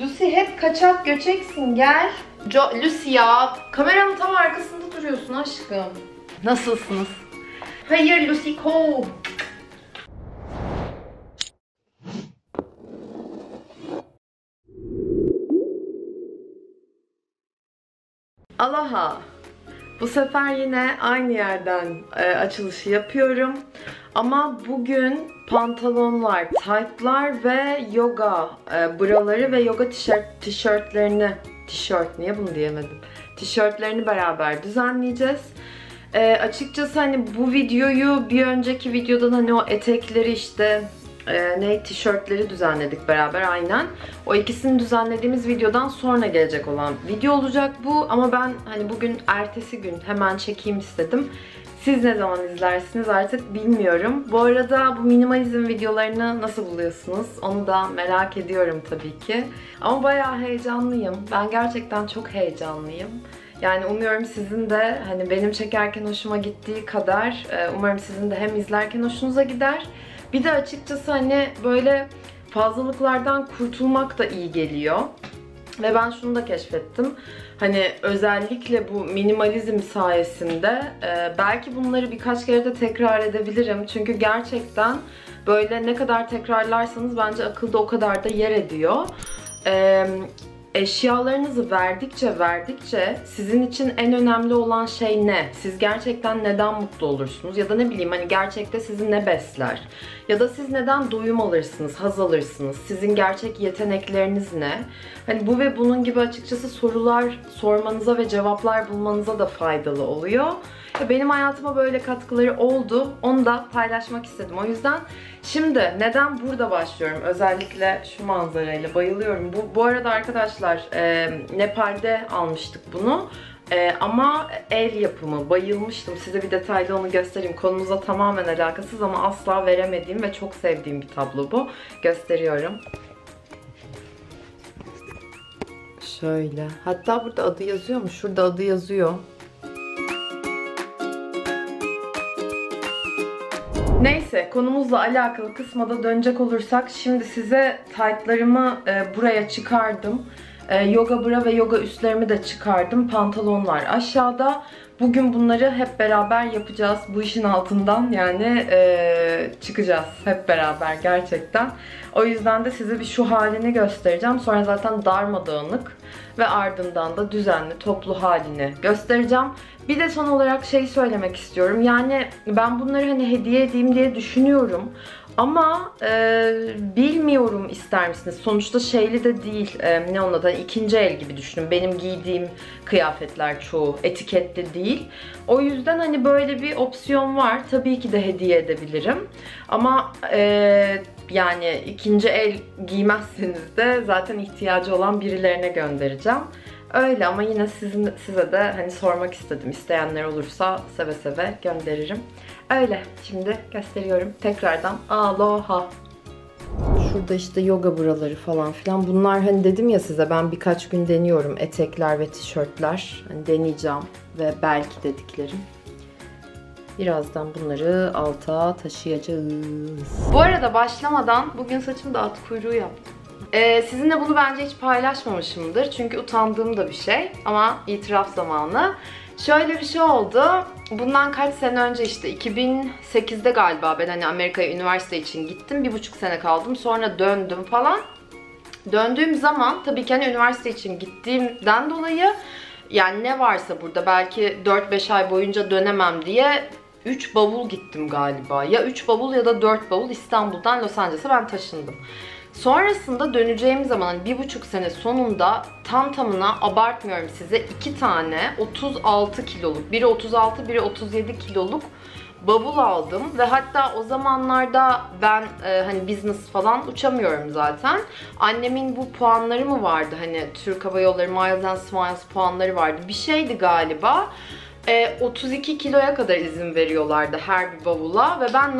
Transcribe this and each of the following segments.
Lucy hep kaçak göçeksin, gel. Lucy ya, kameranın tam arkasında duruyorsun aşkım. Nasılsınız? Hayır Lucy, kov. Aloha. Bu sefer yine aynı yerden açılışı yapıyorum. Ama bugün pantolonlar, taytlar ve yoga braları ve yoga tişörtlerini beraber düzenleyeceğiz. Açıkçası hani bu videoyu bir önceki videodan hani o etekleri işte tişörtleri düzenledik beraber aynen. O ikisini düzenlediğimiz videodan sonra gelecek olan video olacak bu. Ama ben hani bugün ertesi gün hemen çekeyim istedim. Siz ne zaman izlersiniz artık bilmiyorum. Bu arada bu minimalizm videolarını nasıl buluyorsunuz? Onu da merak ediyorum tabii ki. Ama bayağı heyecanlıyım. Ben gerçekten çok heyecanlıyım. Yani umuyorum sizin de hani benim çekerken hoşuma gittiği kadar umarım sizin de hem izlerken hoşunuza gider. Bir de açıkçası hani böyle fazlalıklardan kurtulmak da iyi geliyor. Ve ben şunu da keşfettim. Hani özellikle bu minimalizm sayesinde belki bunları birkaç kere de tekrar edebilirim. Çünkü gerçekten böyle ne kadar tekrarlarsanız bence akılda o kadar da yer ediyor. Eşyalarınızı verdikçe sizin için en önemli olan şey ne? Siz gerçekten neden mutlu olursunuz? Ya da ne bileyim hani gerçekte sizi ne besler? Ya da siz neden doyum alırsınız, haz alırsınız? Sizin gerçek yetenekleriniz ne? Hani bu ve bunun gibi açıkçası sorular sormanıza ve cevaplar bulmanıza da faydalı oluyor. Benim hayatıma böyle katkıları oldu. Onu da paylaşmak istedim. O yüzden şimdi neden burada başlıyorum? Özellikle şu manzarayla bayılıyorum. Bu arada arkadaşlar Nepal'de almıştık bunu. Ama el yapımı. Bayılmıştım. Size bir detaylı onu göstereyim. Konumuza tamamen alakasız ama asla veremediğim ve çok sevdiğim bir tablo bu. Gösteriyorum. Şöyle. Hatta burada adı yazıyor mu? Şurada adı yazıyor. Neyse, konumuzla alakalı kısma da dönecek olursak şimdi size taytlarımı buraya çıkardım. Yoga bra ve yoga üstlerimi de çıkardım. Pantolonlar aşağıda. Bugün bunları hep beraber yapacağız. Bu işin altından yani çıkacağız hep beraber gerçekten. O yüzden de size bir şu halini göstereceğim. Sonra zaten darmadağınlık ve ardından da düzenli toplu halini göstereceğim. Bir de son olarak şey söylemek istiyorum. Yani ben bunları hani hediye edeyim diye düşünüyorum. Ama bilmiyorum ister misiniz? Sonuçta şeyli de değil, ikinci el gibi düşünün. Benim giydiğim kıyafetler çoğu etiketli değil. O yüzden hani böyle bir opsiyon var. Tabii ki de hediye edebilirim. Ama yani ikinci el giymezseniz de zaten ihtiyacı olan birilerine göndereceğim. Öyle ama yine size de hani sormak istedim. İsteyenler olursa seve seve gönderirim. Öyle. Şimdi gösteriyorum. Tekrardan aloha. Şurada işte yoga buraları falan filan. Bunlar hani dedim ya size ben birkaç gün deniyorum. Etekler ve tişörtler. Hani deneyeceğim ve belki dediklerim. Birazdan bunları alta taşıyacağız. Bu arada başlamadan bugün saçımda at kuyruğu yaptım. Sizinle bunu bence hiç paylaşmamışımdır. Çünkü utandığım da bir şey. Ama itiraf zamanı. Şöyle bir şey oldu. Bundan kaç sene önce işte 2008'de galiba ben hani Amerika'ya üniversite için gittim. 1,5 sene kaldım. Sonra döndüm falan. Döndüğüm zaman tabii ki hani üniversite için gittiğimden dolayı yani ne varsa burada belki 4-5 ay boyunca dönemem diye 3 bavul gittim galiba. Ya 3 bavul ya da 4 bavul İstanbul'dan Los Angeles'a ben taşındım. Sonrasında döneceğim zaman 1,5 sene sonunda tam tamına abartmıyorum size 2 tane 36 kiloluk, biri 36, biri 37 kiloluk bavul aldım ve hatta o zamanlarda ben hani business falan uçamıyorum zaten. Annemin bu puanları mı vardı? Hani Türk Hava Yolları Miles and Smiles puanları vardı. Bir şeydi galiba. 32 kiloya kadar izin veriyorlardı her bir bavula ve ben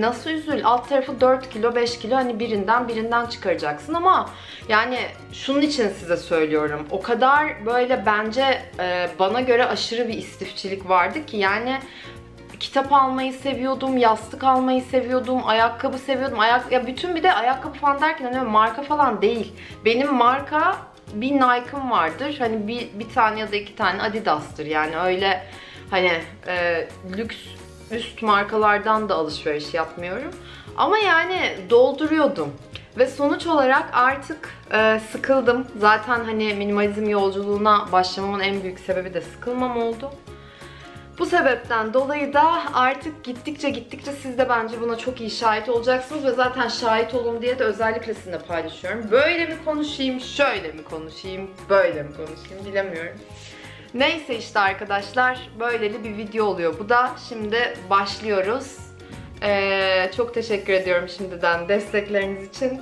nasıl üzül alt tarafı 4 kilo 5 kilo hani birinden çıkaracaksın ama yani şunun için size söylüyorum o kadar böyle bence bana göre aşırı bir istifçilik vardı ki yani kitap almayı seviyordum, yastık almayı seviyordum, ayakkabı seviyordum. Ya bütün bir de ayakkabı falan derken hani marka falan değil. Benim marka bir Nike'ım vardır. Hani bir tane ya da iki tane Adidas'tır. Yani öyle hani lüks üst markalardan da alışveriş yapmıyorum. Ama yani dolduruyordum. Ve sonuç olarak artık sıkıldım. Zaten hani minimalizm yolculuğuna başlamamın en büyük sebebi de sıkılmam oldu. Bu sebepten dolayı da artık gittikçe siz de bence buna çok iyi şahit olacaksınız. Ve zaten şahit olun diye de özellikle sizinle paylaşıyorum. Böyle mi konuşayım, şöyle mi konuşayım, böyle mi konuşayım bilemiyorum. Neyse işte arkadaşlar, böyleli bir video oluyor bu da. Şimdi başlıyoruz. Çok teşekkür ediyorum şimdiden destekleriniz için.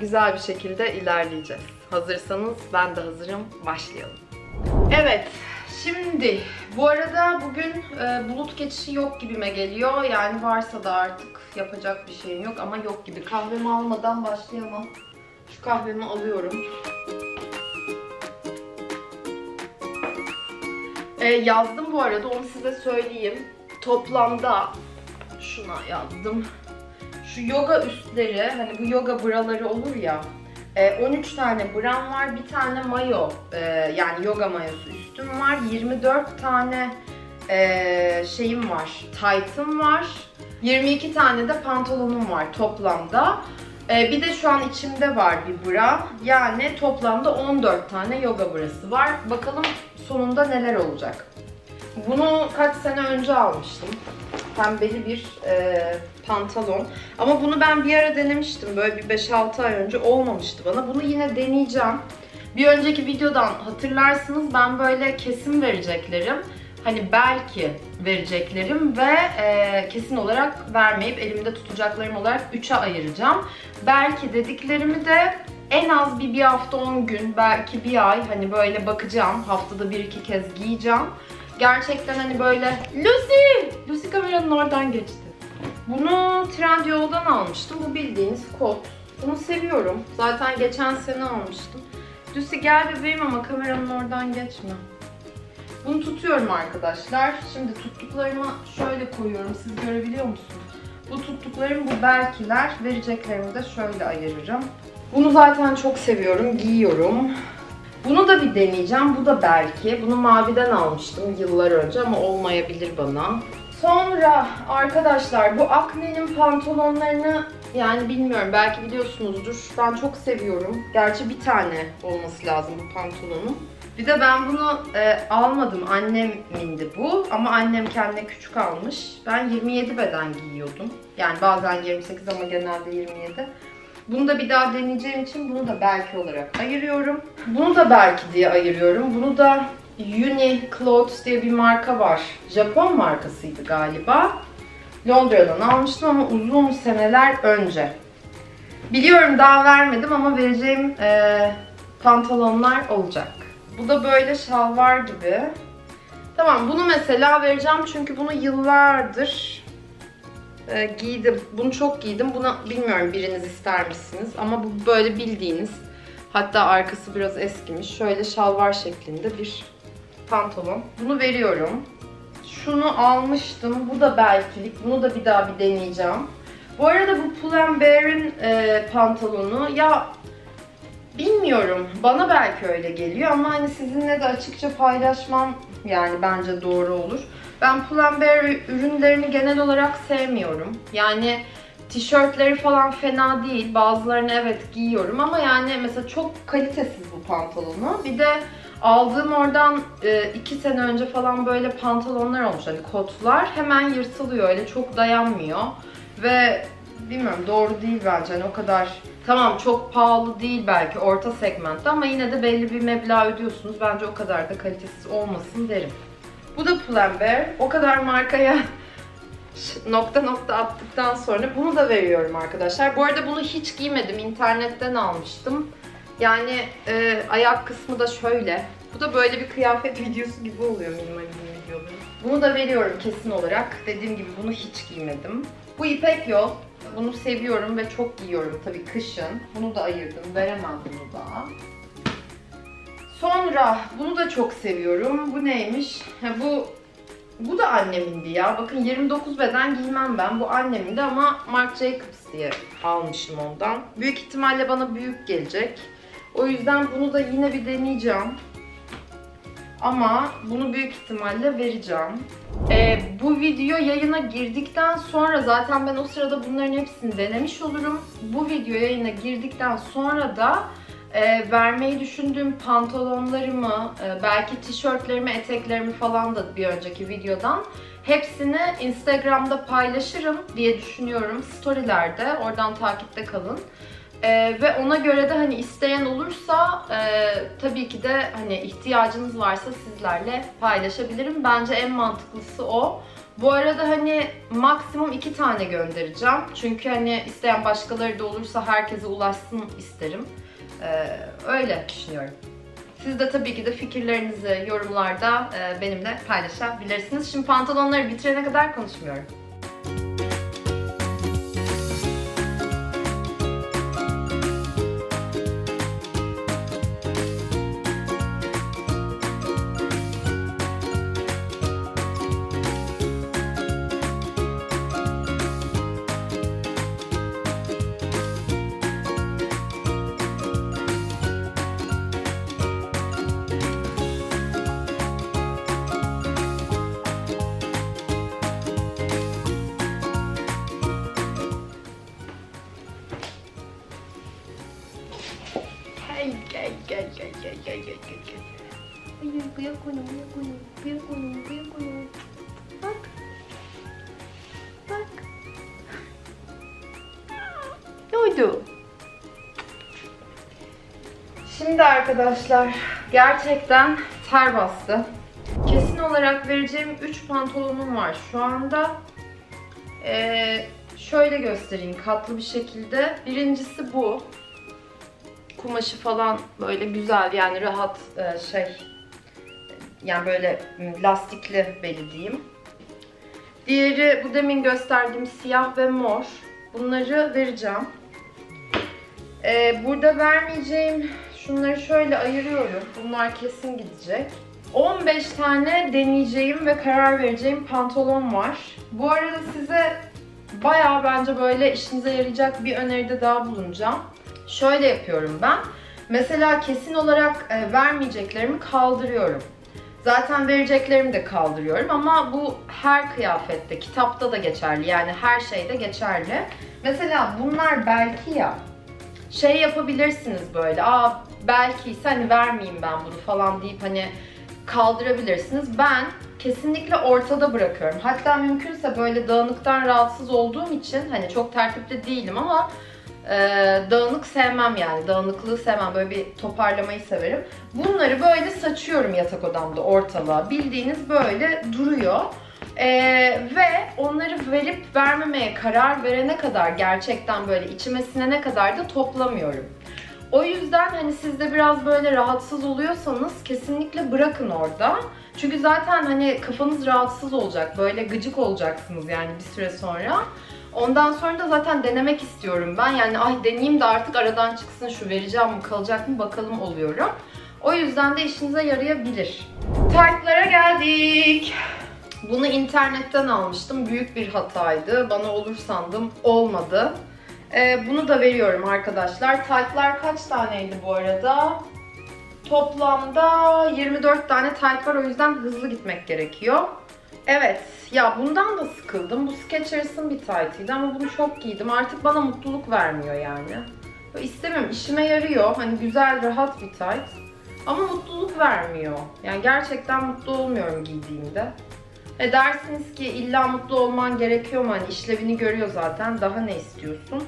Güzel bir şekilde ilerleyeceğiz. Hazırsanız ben de hazırım. Başlayalım. Evet. Şimdi bu arada bugün bulut geçişi yok gibime geliyor. Yani varsa da artık yapacak bir şey yok ama yok gibi. Kahvemi almadan başlayamam. Şu kahvemi alıyorum. Yazdım bu arada, onu size söyleyeyim. Toplamda şuna yazdım. Şu yoga üstleri, hani bu yoga braları olur ya. 13 tane bram var, bir tane mayo, yani yoga mayosu üstüm var, 24 tane şeyim var, tight'ım var, 22 tane de pantolonum var toplamda. Bir de şu an içimde var bir bra, yani toplamda 14 tane yoga brası var. Bakalım sonunda neler olacak. Bunu kaç sene önce almıştım. Pembeli bir pantolon. Ama bunu ben bir ara denemiştim. Böyle bir 5-6 ay önce, olmamıştı bana. Bunu yine deneyeceğim. Bir önceki videodan hatırlarsınız, ben böyle kesin vereceklerim. Hani belki vereceklerim ve kesin olarak vermeyip elimde tutacaklarım olarak 3'e ayıracağım. Belki dediklerimi de en az bir hafta 10 gün, belki bir ay, hani böyle bakacağım. Haftada 1-2 kez giyeceğim. Gerçekten hani böyle Lucy kameranın oradan geçti. Bunu Trendyol'dan almıştım. Bu bildiğiniz kot. Bunu seviyorum. Zaten geçen sene almıştım. Lucy gel bebeğim ama kameranın oradan geçme. Bunu tutuyorum arkadaşlar. Şimdi tuttuklarımı şöyle koyuyorum. Siz görebiliyor musunuz? Bu tuttuklarım, bu belkiler. Vereceklerimi de şöyle ayırırım. Bunu zaten çok seviyorum. Giyiyorum. Bunu da bir deneyeceğim. Bu da belki. Bunu maviden almıştım yıllar önce ama olmayabilir bana. Sonra arkadaşlar bu Acne'nin pantolonlarını, yani bilmiyorum, belki biliyorsunuzdur. Ben çok seviyorum. Gerçi bir tane olması lazım bu pantolonun. Bir de ben bunu almadım. Annemindi bu. Ama annem kendine küçük almış. Ben 27 beden giyiyordum. Yani bazen 28 ama genelde 27. Bunu da bir daha deneyeceğim için bunu da belki olarak ayırıyorum. Bunu da belki diye ayırıyorum. Bunu da Uniqlo diye bir marka var. Japon markasıydı galiba. Londra'dan almıştım ama uzun seneler önce. Biliyorum daha vermedim ama vereceğim pantolonlar olacak. Bu da böyle şalvar gibi. Tamam, bunu mesela vereceğim çünkü bunu yıllardır giydim. Bunu çok giydim. Buna bilmiyorum biriniz ister misiniz? Ama bu böyle bildiğiniz, hatta arkası biraz eskimiş. Şöyle şalvar şeklinde bir pantolon. Bunu veriyorum. Şunu almıştım. Bu da belkilik. Bunu da bir daha bir deneyeceğim. Bu arada bu Pull&Bear'in pantolonu, ya bilmiyorum. Bana belki öyle geliyor ama hani sizinle de açıkça paylaşmam yani bence doğru olur. Ben Pull&Bear ürünlerini genel olarak sevmiyorum. Yani tişörtleri falan fena değil. Bazılarını evet giyiyorum ama yani mesela çok kalitesiz bu pantolonu. Bir de aldığım oradan 2 sene önce falan böyle pantolonlar olmuş. Hani kotlar hemen yırtılıyor. Öyle çok dayanmıyor. Ve bilmiyorum, doğru değil bence. Yani o kadar, tamam çok pahalı değil belki, orta segmentte ama yine de belli bir meblağ ödüyorsunuz. Bence o kadar da kalitesiz olmasın derim. Bu da Pull&Bear. O kadar markaya nokta attıktan sonra bunu da veriyorum arkadaşlar. Bu arada bunu hiç giymedim. İnternetten almıştım. Yani ayak kısmı da şöyle. Bu da böyle bir kıyafet videosu gibi oluyor, minimalizm videoları. Bunu da veriyorum kesin olarak. Dediğim gibi bunu hiç giymedim. Bu İpek Yol. Bunu seviyorum ve çok giyiyorum tabii kışın. Bunu da ayırdım. Veremem bunu daha. Sonra bunu da çok seviyorum. Bu neymiş? Ha, bu Bu da annemindi ya. Bakın 29 beden giymem ben. Bu annemindi ama Marc Jacobs diye almışım ondan. Büyük ihtimalle bana büyük gelecek. O yüzden bunu da yine bir deneyeceğim. Ama bunu büyük ihtimalle vereceğim. Bu video yayına girdikten sonra zaten ben o sırada bunların hepsini denemiş olurum. Bu video yayına girdikten sonra da vermeyi düşündüğüm pantolonlarımı, belki tişörtlerimi, eteklerimi falan da bir önceki videodan hepsini Instagram'da paylaşırım diye düşünüyorum. Storylerde, oradan takipte kalın. Ve ona göre de hani isteyen olursa tabii ki de hani ihtiyacınız varsa sizlerle paylaşabilirim. Bence en mantıklısı o. Bu arada hani maksimum 2 tane göndereceğim. Çünkü hani isteyen başkaları da olursa herkese ulaşsın isterim. Öyle düşünüyorum. Siz de tabii ki de fikirlerinizi yorumlarda benimle paylaşabilirsiniz. Şimdi pantolonları bitirene kadar konuşmuyorum. Gel. Hayır, bırak onu. Bak. Ne oldu? Şimdi arkadaşlar, gerçekten ter bastı. Kesin olarak vereceğim 3 pantolonum var şu anda. Şöyle göstereyim katlı bir şekilde. Birincisi bu. Kumaşı falan böyle güzel, yani rahat şey, yani böyle lastikli beli diyeyim. Diğeri bu demin gösterdiğim siyah ve mor. Bunları vereceğim. Burada vermeyeceğim, şunları şöyle ayırıyorum. Bunlar kesin gidecek. 15 tane deneyeceğim ve karar vereceğim pantolon var. Bu arada size bayağı bence böyle işinize yarayacak bir öneride daha bulunacağım. Şöyle yapıyorum ben. Mesela kesin olarak vermeyeceklerimi kaldırıyorum. Zaten vereceklerimi de kaldırıyorum ama bu her kıyafette, kitapta da geçerli. Yani her şeyde geçerli. Mesela bunlar belki ya. Şey yapabilirsiniz böyle. Belki ise hani vermeyeyim ben bunu falan deyip hani kaldırabilirsiniz. Ben kesinlikle ortada bırakıyorum. Hatta mümkünse böyle dağınıktan rahatsız olduğum için hani çok tertipli değilim ama dağınık sevmem, yani dağınıklığı sevmem, böyle bir toparlamayı severim. Bunları böyle saçıyorum yatak odamda ortalığa, bildiğiniz böyle duruyor ve onları verip vermemeye karar verene kadar, gerçekten böyle içime sinene kadar da toplamıyorum. O yüzden hani siz de biraz böyle rahatsız oluyorsanız kesinlikle bırakın orada. Çünkü zaten hani kafanız rahatsız olacak, böyle gıcık olacaksınız yani bir süre sonra. Ondan sonra da zaten denemek istiyorum ben. Yani ay deneyeyim de artık aradan çıksın, şu vereceğim mi kalacak mı bakalım oluyorum. O yüzden de işinize yarayabilir. Taytlara geldik. Bunu internetten almıştım. Büyük bir hataydı. Bana olur sandım. Olmadı. Bunu da veriyorum arkadaşlar. Taytlar kaç taneydi bu arada? Toplamda 24 tane tayt var. O yüzden hızlı gitmek gerekiyor. Evet. Ya bundan da sıkıldım. Bu Skechers'ın bir taytıydı ama bunu çok giydim. Artık bana mutluluk vermiyor yani. Böyle istemiyorum. İşime yarıyor. Hani güzel, rahat bir tayt. Ama mutluluk vermiyor. Yani gerçekten mutlu olmuyorum giydiğimde. Dersiniz ki illa mutlu olman gerekiyor mu? Hani işlevini görüyor zaten. Daha ne istiyorsun?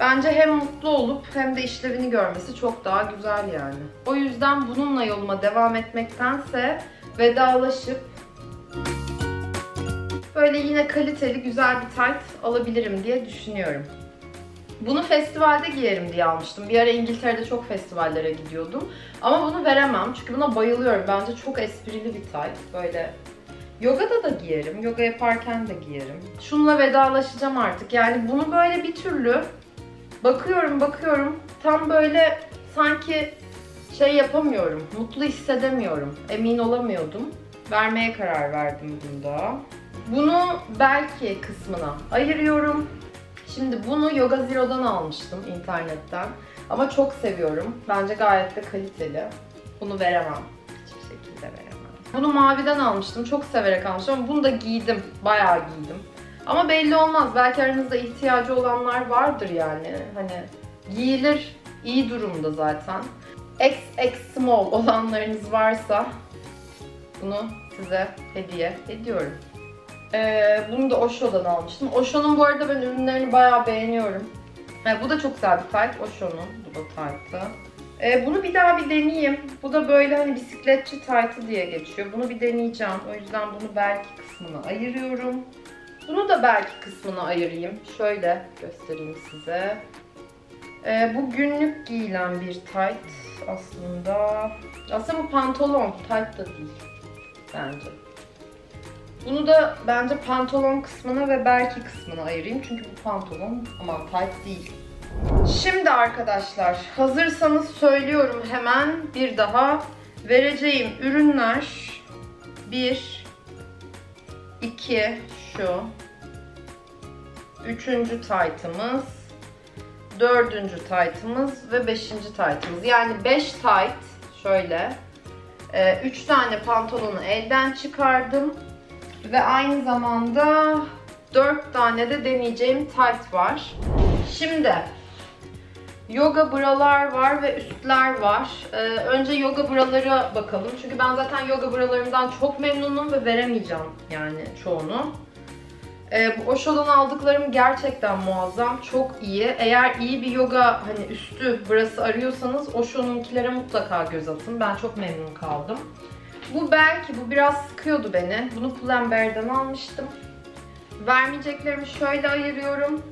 Bence hem mutlu olup hem de işlevini görmesi çok daha güzel yani. O yüzden bununla yoluma devam etmektense vedalaşıp böyle yine kaliteli, güzel bir tayt alabilirim diye düşünüyorum. Bunu festivalde giyerim diye almıştım. Bir ara İngiltere'de çok festivallere gidiyordum. Ama bunu veremem çünkü buna bayılıyorum. Bence çok esprili bir tayt. Böyle yogada da giyerim, yoga yaparken de giyerim. Şununla vedalaşacağım artık. Yani bunu böyle bir türlü bakıyorum. Tam böyle sanki şey yapamıyorum, mutlu hissedemiyorum. Emin olamıyordum. vermeye karar verdim bunda. Bunu belki kısmına ayırıyorum. Şimdi bunu Yoga Zero'dan almıştım internetten. Ama çok seviyorum. Bence gayet de kaliteli. Bunu veremem. Hiçbir şekilde veremem. Bunu maviden almıştım. Çok severek almıştım. Ama bunu da giydim. Bayağı giydim. Ama belli olmaz. Belki aranızda ihtiyacı olanlar vardır yani. Hani giyilir. İyi durumda zaten. XX small olanlarınız varsa bunu size hediye ediyorum. Bunu da Osho'dan almıştım. Osho'nun bu arada ben ürünlerini bayağı beğeniyorum. Bu da çok güzel bir tayt. Osho'nun bu da taytı. Bunu bir daha bir deneyeyim. Bu da böyle hani bisikletçi taytı diye geçiyor. Bunu bir deneyeceğim. O yüzden bunu belki kısmına ayırıyorum. Bunu da belki kısmına ayırayım. Şöyle göstereyim size. Bu günlük giyilen bir tayt aslında. Aslında bu pantolon. Tayt da değil. Bence. Bunu da bence pantolon kısmına ve belki kısmına ayırayım. Çünkü bu pantolon ama tayt değil. Şimdi arkadaşlar hazırsanız söylüyorum hemen bir daha. Vereceğim ürünler 1, 2 şu 3. taytımız, 4. taytımız ve 5. taytımız. Yani 5 tayt şöyle. 3 tane pantolonu elden çıkardım. Ve aynı zamanda 4 tane de deneyeceğim tayt var. Şimdi yoga bralar var ve üstler var. Önce yoga bralara bakalım. Çünkü ben zaten yoga bralarımdan çok memnunum ve veremeyeceğim yani çoğunu. Bu Osho'dan aldıklarım gerçekten muazzam. Çok iyi. Eğer iyi bir yoga hani üstü brası arıyorsanız Osho'nunkilere mutlaka göz atın. Ben çok memnun kaldım. Bu belki, bu biraz sıkıyordu beni. Bunu Pull&Bear'den almıştım. Vermeyeceklerimi şöyle ayırıyorum.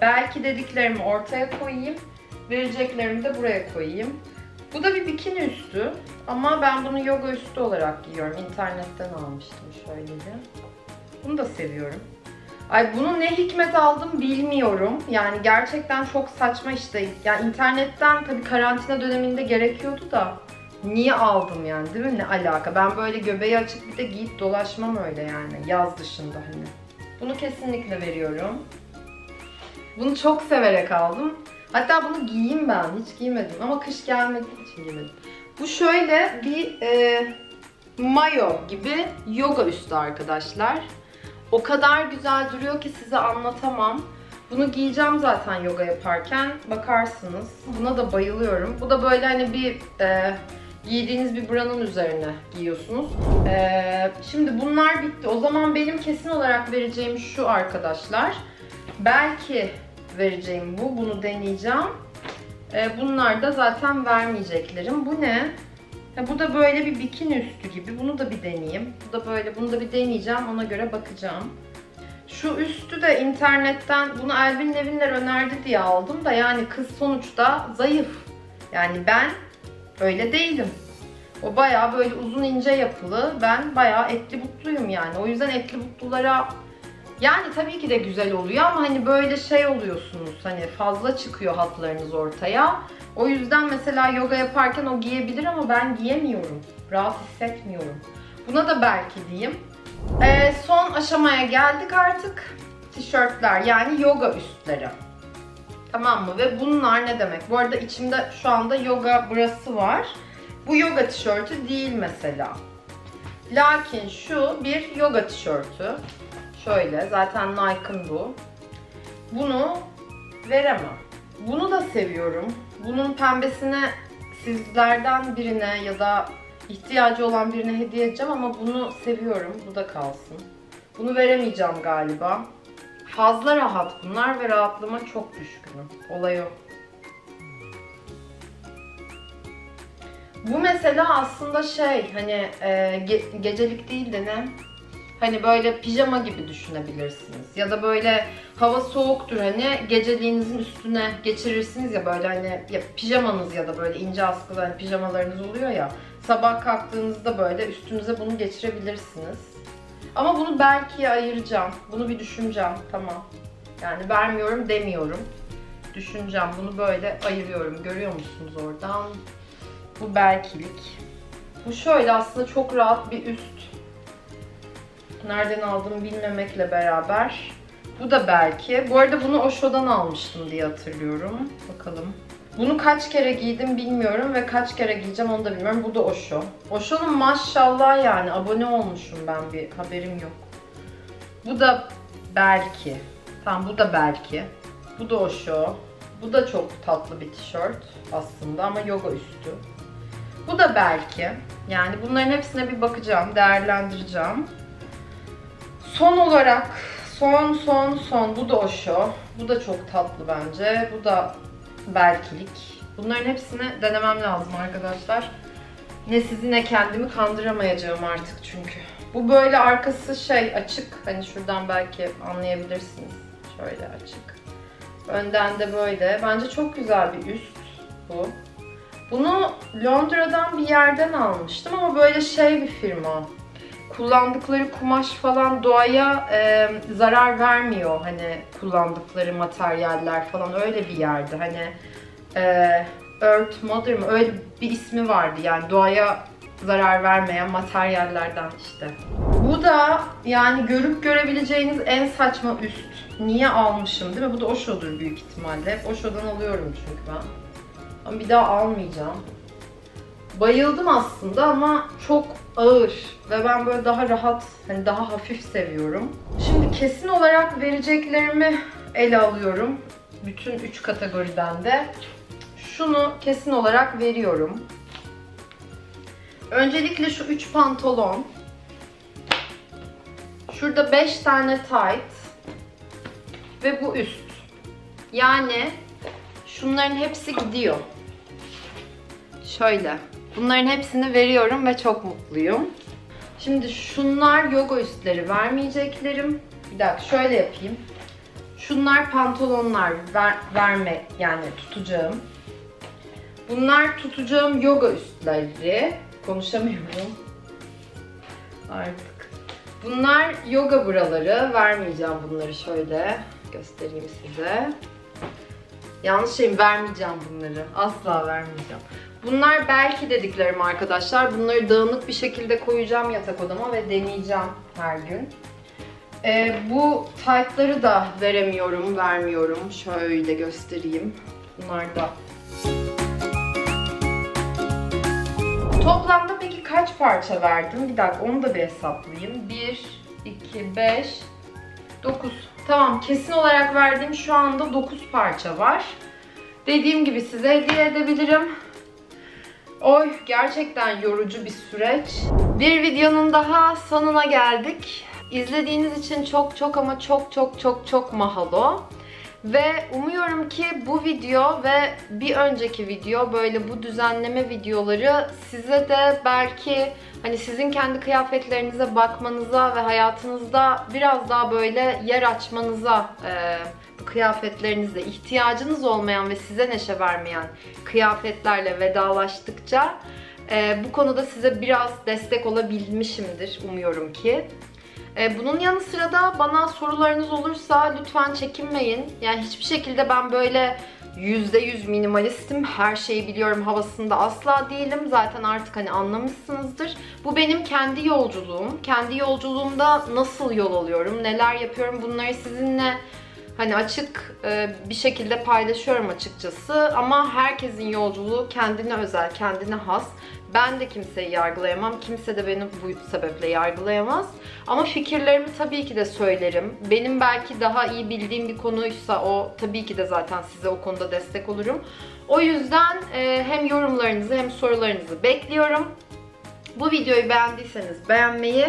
Belki dediklerimi ortaya koyayım. Vereceklerimi de buraya koyayım. Bu da bir bikini üstü. Ama ben bunu yoga üstü olarak giyiyorum. İnternetten almıştım şöyle de. Bunu da seviyorum. Ay bunu ne hikmet aldım bilmiyorum. Yani gerçekten çok saçma işte. Yani internetten tabii karantina döneminde gerekiyordu da. Niye aldım yani değil mi? Ne alaka? Ben böyle göbeği açık bir de giyip dolaşmam öyle yani. Yaz dışında hani. Bunu kesinlikle veriyorum. Bunu çok severek aldım. Hatta bunu giyeyim ben. Hiç giymedim ama kış gelmediği için giymedim. Bu şöyle bir mayo gibi yoga üstü arkadaşlar. O kadar güzel duruyor ki size anlatamam. Bunu giyeceğim zaten yoga yaparken. Bakarsınız. Buna da bayılıyorum. Bu da böyle hani bir... Giydiğiniz bir branın üzerine giyiyorsunuz. Şimdi bunlar bitti. O zaman benim kesin olarak vereceğim şu arkadaşlar. Belki vereceğim bu. Bunu deneyeceğim. Bunlar da zaten vermeyeceklerim. Bu ne? Bu da böyle bir bikini üstü gibi. Bunu da bir deneyeyim. Bu da böyle. Bunu da bir deneyeceğim. Ona göre bakacağım. Şu üstü de internetten bunu Elvin Levinler önerdi diye aldım da yani kız sonuçta zayıf. Yani ben öyle değilim. O bayağı böyle uzun ince yapılı. Ben bayağı etli butluyum yani. O yüzden etli butlulara yani tabii ki de güzel oluyor ama hani böyle şey oluyorsunuz. Hani fazla çıkıyor hatlarınız ortaya. O yüzden mesela yoga yaparken o giyebilir ama ben giyemiyorum. Rahat hissetmiyorum. Buna da belki diyeyim. Son aşamaya geldik artık. Tişörtler yani yoga üstleri. Tamam mı? Ve bunlar ne demek? Bu arada içimde şu anda yoga brası var. Bu yoga tişörtü değil mesela. Lakin şu bir yoga tişörtü. Şöyle. Zaten Nike'ın bu. Bunu veremem. Bunu da seviyorum. Bunun pembesini sizlerden birine ya da ihtiyacı olan birine hediye edeceğim ama bunu seviyorum. Bu da kalsın. Bunu veremeyeceğim galiba. Fazla rahat bunlar ve rahatlığıma çok düşkünüm. Olay o. Bu mesela aslında şey hani gecelik değil de ne? Hani böyle pijama gibi düşünebilirsiniz. Ya da böyle hava soğuktur hani geceliğinizin üstüne geçirirsiniz ya böyle hani ya pijamanız ya da böyle ince askılı hani pijamalarınız oluyor ya. Sabah kalktığınızda böyle üstünüze bunu geçirebilirsiniz. Ama bunu belki ayıracağım. Bunu bir düşüneceğim. Tamam. Yani vermiyorum demiyorum. Düşüneceğim. Bunu böyle ayırıyorum. Görüyor musunuz oradan? Bu belkilik. Bu şöyle aslında çok rahat bir üst. Nereden aldığımı bilmemekle beraber. Bu da belki. Bu arada bunu Osho'dan almıştım diye hatırlıyorum. Bakalım. Bunu kaç kere giydim bilmiyorum ve kaç kere giyeceğim onu da bilmiyorum. Bu da Osho. Osho'nun maşallah yani abone olmuşum ben, bir haberim yok. Bu da belki. Tamam, bu da belki. Bu da Osho. Bu da çok tatlı bir tişört aslında ama yoga üstü. Bu da belki. Yani bunların hepsine bir bakacağım, değerlendireceğim. Son olarak son. Bu da Osho. Bu da çok tatlı bence. Bu da belkilik. Bunların hepsini denemem lazım arkadaşlar. Ne sizi ne kendimi kandıramayacağım artık çünkü. Bu böyle arkası şey açık. Hani şuradan belki anlayabilirsiniz. Şöyle açık. Önden de böyle. Bence çok güzel bir üst bu. Bunu Londra'dan bir yerden almıştım ama böyle şey bir firma. Kullandıkları kumaş falan doğaya zarar vermiyor. Hani kullandıkları materyaller falan öyle bir yerde. Hani Earth Mother mı? Öyle bir ismi vardı. Yani doğaya zarar vermeyen materyallerden işte. Bu da yani görüp görebileceğiniz en saçma üst. Niye almışım değil mi? Bu da Osho'dur büyük ihtimalle. Hep Osho'dan alıyorum çünkü ben. Ama bir daha almayacağım. Bayıldım aslında ama çok ağır ve ben böyle daha rahat, hani daha hafif seviyorum. Şimdi kesin olarak vereceklerimi ele alıyorum. Bütün 3 kategoriden de. Şunu kesin olarak veriyorum. Öncelikle şu 3 pantolon. Şurada 5 tane tight. Ve bu üst. Yani şunların hepsi gidiyor. Şöyle. Bunların hepsini veriyorum ve çok mutluyum. Şimdi şunlar yoga üstleri, vermeyeceklerim. Bir dakika şöyle yapayım. Şunlar pantolonlar, verme yani tutacağım. Bunlar tutacağım yoga üstleri. Konuşamıyorum artık. Bunlar yoga buraları. Vermeyeceğim bunları, şöyle göstereyim size. Yanlış şeyim, vermeyeceğim bunları. Asla vermeyeceğim. Bunlar belki dediklerim arkadaşlar. Bunları dağınık bir şekilde koyacağım yatak odama ve deneyeceğim her gün. Bu taytları da vermiyorum. Şöyle göstereyim. Bunlar da. Toplamda peki kaç parça verdim? Bir dakika onu da bir hesaplayayım. 1, 2, 5, 9. Tamam, kesin olarak verdiğim şu anda 9 parça var. Dediğim gibi size hediye edebilirim. Oy, gerçekten yorucu bir süreç. Bir videonun daha sonuna geldik. İzlediğiniz için çok ama çok mahalo. Ve umuyorum ki bu video ve bir önceki video, böyle bu düzenleme videoları size de belki hani sizin kendi kıyafetlerinize bakmanıza ve hayatınızda biraz daha böyle yer açmanıza, bu kıyafetlerinizle ihtiyacınız olmayan ve size neşe vermeyen kıyafetlerle vedalaştıkça bu konuda size biraz destek olabilmişimdir umuyorum ki. Bunun yanı sıra da bana sorularınız olursa lütfen çekinmeyin. Yani hiçbir şekilde ben böyle %100 minimalistim, her şeyi biliyorum havasında asla değilim. Zaten artık hani anlamışsınızdır. Bu benim kendi yolculuğum. Kendi yolculuğumda nasıl yol alıyorum, neler yapıyorum, bunları sizinle hani açık bir şekilde paylaşıyorum açıkçası. Ama herkesin yolculuğu kendine özel, kendine has. Ben de kimseyi yargılayamam. Kimse de beni bu sebeple yargılayamaz. Ama fikirlerimi tabii ki de söylerim. Benim belki daha iyi bildiğim bir konuysa o, tabii ki de zaten size o konuda destek olurum. O yüzden hem yorumlarınızı hem sorularınızı bekliyorum. Bu videoyu beğendiyseniz beğenmeyi,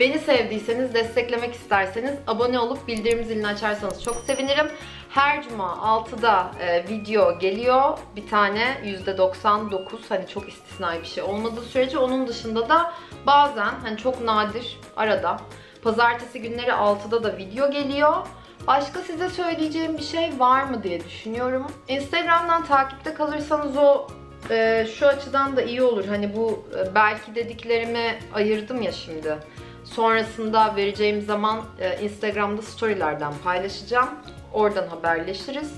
beni sevdiyseniz, desteklemek isterseniz abone olup bildirim zilini açarsanız çok sevinirim. Her cuma 6'da video geliyor. Bir tane %99, hani çok istisnai bir şey olmadığı sürece. Onun dışında da bazen, hani çok nadir, arada pazartesi günleri 6'da da video geliyor. Başka size söyleyeceğim bir şey var mı diye düşünüyorum. Instagram'dan takipte kalırsanız o şu açıdan da iyi olur. Hani bu belki dediklerimi ayırdım ya şimdi. Sonrasında vereceğim zaman Instagram'da storylerden paylaşacağım. Oradan haberleşiriz.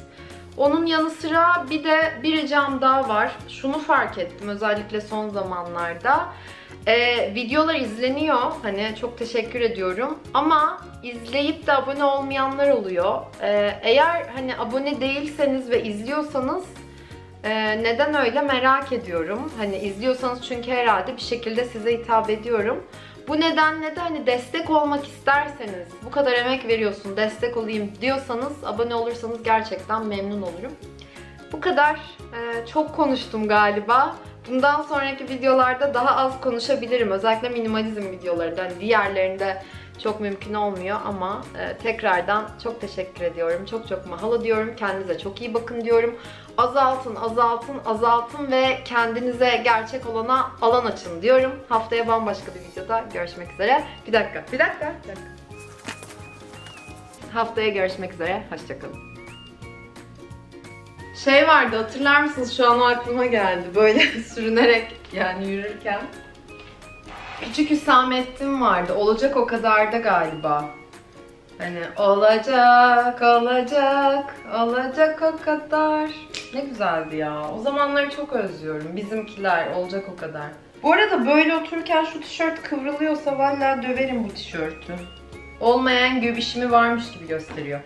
Onun yanı sıra bir de bir ricam daha var. Şunu fark ettim özellikle son zamanlarda. Videolar izleniyor. Hani çok teşekkür ediyorum. Ama izleyip de abone olmayanlar oluyor. Eğer hani abone değilseniz ve izliyorsanız neden öyle merak ediyorum. Hani izliyorsanız çünkü herhalde bir şekilde size hitap ediyorum. Bu nedenle de hani destek olmak isterseniz, bu kadar emek veriyorsun, destek olayım diyorsanız, abone olursanız gerçekten memnun olurum. Bu kadar. Çok konuştum galiba. Bundan sonraki videolarda daha az konuşabilirim. Özellikle minimalizm videolarında. Hani diğerlerinde çok mümkün olmuyor ama tekrardan çok teşekkür ediyorum. Çok çok mahalo diyorum. Kendinize çok iyi bakın diyorum. Azaltın, azaltın, azaltın ve kendinize gerçek olana alan açın diyorum. Haftaya bambaşka bir videoda görüşmek üzere. Bir dakika. Haftaya görüşmek üzere. Hoşçakalın. Şey vardı, hatırlar mısınız? Şu an o aklıma geldi. Böyle sürünerek yani yürürken. Küçük Hüsamettin vardı. Olacak o kadar da galiba. Hani olacak, olacak, olacak o kadar. Ne güzeldi ya. O zamanları çok özlüyorum. Bizimkiler olacak o kadar. Bu arada böyle otururken şu tişört kıvrılıyorsa vallahi döverim bu tişörtü. Olmayan göbişimi varmış gibi gösteriyor.